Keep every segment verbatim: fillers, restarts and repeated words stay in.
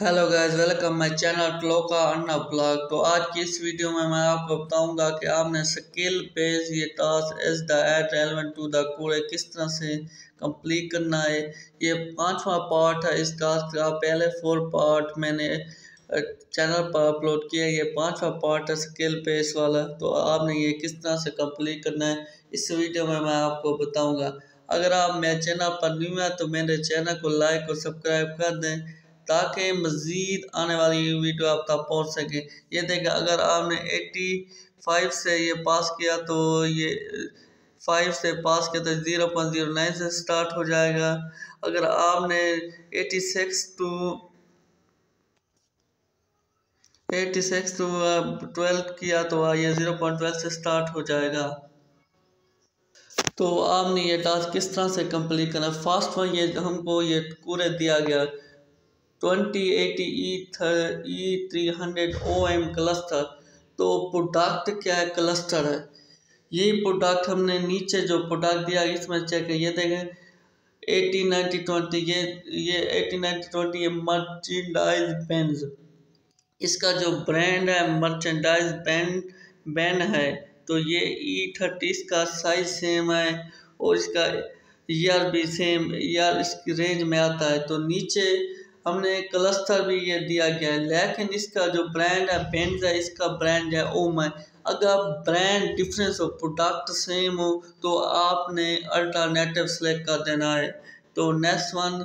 Hello guys, welcome my channel टलोका अन्ना blog. तो आज की इस वीडियो में मैं आपको बताऊंगा कि आपने स्किल बेस ये task as the eight relevant to the code किस तरह से कंप्लीट करना है। ये पांचवा पार्ट है इस टास्क का। पहले फोर पार्ट मैंने चैनल पर अपलोड किया, ये पांचवा पार्ट है स्किल बेस वाला। तो आपने ये किस तरह से कंप्लीट करना है इस वीडियो में मैं आपको बताऊँगा। अगर आप मेरे चैनल पर न्यू हैं तो मेरे चैनल को लाइक और सब्सक्राइब कर दें ताकि मज़ीद आने वाली वीडियो आप तक पहुँच सके। ये देखें, अगर आपने पचासी से ये पास किया तो ये पाँच से पास किया तो ज़ीरो पॉइंट ज़ीरो नाइन से स्टार्ट हो जाएगा। अगर आपने छियासी टू छियासी टू बारह किया तो ये ज़ीरो पॉइंट बारह से स्टार्ट हो जाएगा। तो आपने ये टास्क किस तरह से कंप्लीट करना। फास्ट में ये हमको ये पूरे दिया गया twenty eighty E three hundred O M cluster. तो प्रोडक्ट क्या है, क्लस्टर है। ये प्रोडक्ट हमने नीचे जो प्रोडक्ट दिया इसमें चेक है। ये देखें एटी नाइन्टी ट्वेंटी ये ये एटी नाइन्टी ट्वेंटी ये मर्चेंडाइज बैंड, इसका जो ब्रांड है मर्चेंडाइज बैंड बैंड है। तो ये ई थर्टी इसका साइज सेम है और इसका ईयर भी सेम ईयर इसकी रेंज में आता है। तो नीचे हमने क्लस्टर भी ये दिया गया है, लेकिन इसका जो ब्रांड है पेंट है इसका ब्रांड है ओम है। अगर ब्रांड डिफरेंस हो प्रोडक्ट सेम हो तो आपने अल्टरनेटिव सेलेक्ट कर देना है। तो नेक्स्ट वन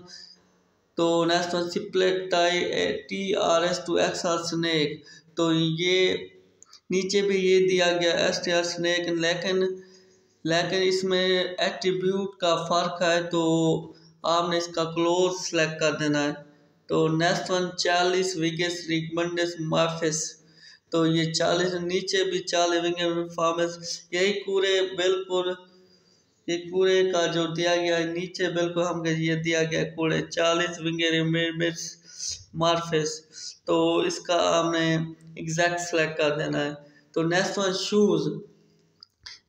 तो नेक्स्ट वन सिप्लेट tie T R S two X R snack. तो ये नीचे भी ये दिया गया एस टी आर स्नैक, लेकिन लेकिन इसमें एट्रीब्यूट का फ़र्क है तो आपने इसका क्लोज सेलेक्ट कर देना है। तो नेक्स्ट वन चालीस विगेस रिकमेंडेस माफिस। तो ये चालीस नीचे भी चालीस विगेस फार्मेस यही पूरे बिल्कुल ये पूरे का जो दिया गया नीचे बिल्कुल हमको ये दिया गया पूरे चालीस विंगे रिमेंडेस मार्फिस। तो इसका हमने एग्जैक्ट सेलेक्ट कर देना है। तो नेक्स्ट वन शूज़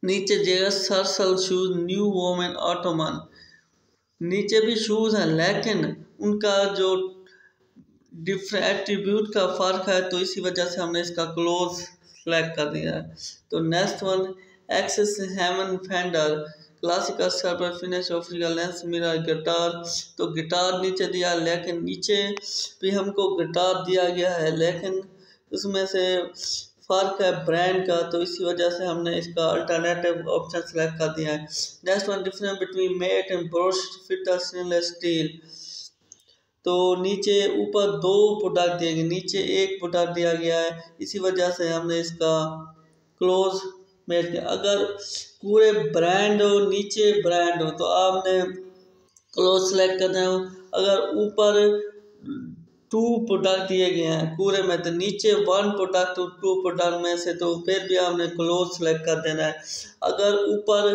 नीचे जगह सर्सल शूज़ न्यू वोमेन ऑटोमन। नीचे भी शूज़ हैं लेकिन उनका जो डिफरेंट एट्रीब्यूट का फ़र्क है तो इसी वजह से हमने इसका क्लोज सेलेक्ट कर दिया है। तो नेक्स्ट वन एक्सेस हेमन फेंडर क्लासिकल सर्पर फिनिश ऑफ्रिका लेंस मेरा गिटार। तो गिटार नीचे दिया, लेकिन नीचे भी हमको गिटार दिया गया है लेकिन उसमें से फ़र्क है ब्रांड का। तो इसी वजह से हमने इसका अल्टरनेटिव ऑप्शन सेलेक्ट कर दिया है। Next one difference between met and brush fitter stainless steel. तो नीचे ऊपर दो प्रोडक्ट दिए गए, नीचे एक प्रोडक्ट दिया गया है, इसी वजह से हमने इसका क्लोज मैच किया। अगर पूरे ब्रांड हो नीचे ब्रांड हो तो आपने क्लोज सेलेक्ट करना हो। अगर ऊपर टू प्रोडक्ट दिए गए हैं पूरे में तो नीचे वन प्रोडक्ट और टू प्रोडक्ट में से तो फिर भी आपने क्लोज सेलेक्ट कर देना है। अगर ऊपर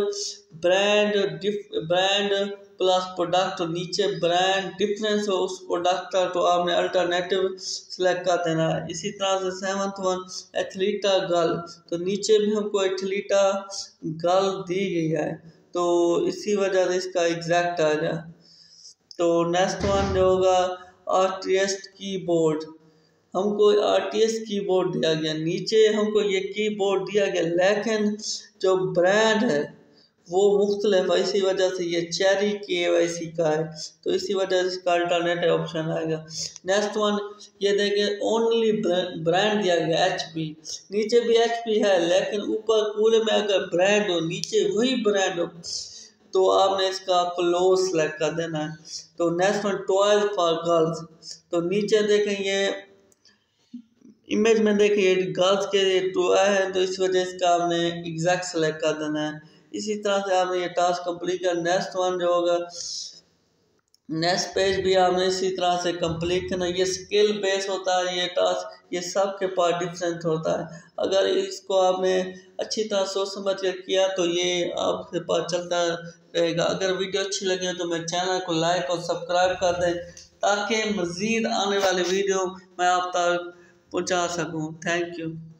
ब्रांड डिफ ब्रांड प्लस प्रोडक्ट और नीचे ब्रांड डिफरेंस हो उस प्रोडक्ट का तो आपने अल्टरनेटिव सेलेक्ट कर देना है। इसी तरह से सेवंथ वन एथलीटा गर्ल। तो नीचे भी हमको एथलीटा गर्ल दी गई है तो इसी वजह से इसका एग्जैक्ट आ गया। तो नेक्स्ट वन जो होगा आर्टिस्ट कीबोर्ड, हमको आर्टिस्ट कीबोर्ड दिया गया। नीचे हमको ये कीबोर्ड दिया गया लेकिन जो ब्रांड है वो मुख्तलिफ है, इसी वजह से ये चेरी के वाई सी का है तो इसी वजह से इसका अल्टरनेटिव ऑप्शन आएगा। नेक्स्ट वन ये देखें ओनली ब्रांड दिया गया एच पी। नीचे भी एच पी है लेकिन ऊपर पूरे में अगर ब्रांड हो नीचे वही ब्रांड हो तो आपने इसका क्लोज सेलेक्ट कर देना है। तो next one toys for girls. तो नीचे देखें ये इमेज में देखें ये गर्ल्स के टॉय है तो इस वजह से इसका आपने एग्जैक्ट सेलेक्ट कर देना है। इसी तरह से आपने ये टास्क कंप्लीट कर। नेक्स्ट वन जो होगा नेक्स्ट पेज भी आपने इसी तरह से कंप्लीट करना। ये स्किल बेस होता है ये टास्क, ये सब के पास डिफरेंट होता है। अगर इसको आपने अच्छी तरह सोच समझ कर किया तो ये आपके पास चलता रहेगा। अगर वीडियो अच्छी लगी हो तो मेरे चैनल को लाइक और सब्सक्राइब कर दें ताकि मज़ीद आने वाली वीडियो मैं आप तक पहुँचा सकूँ। Thank you.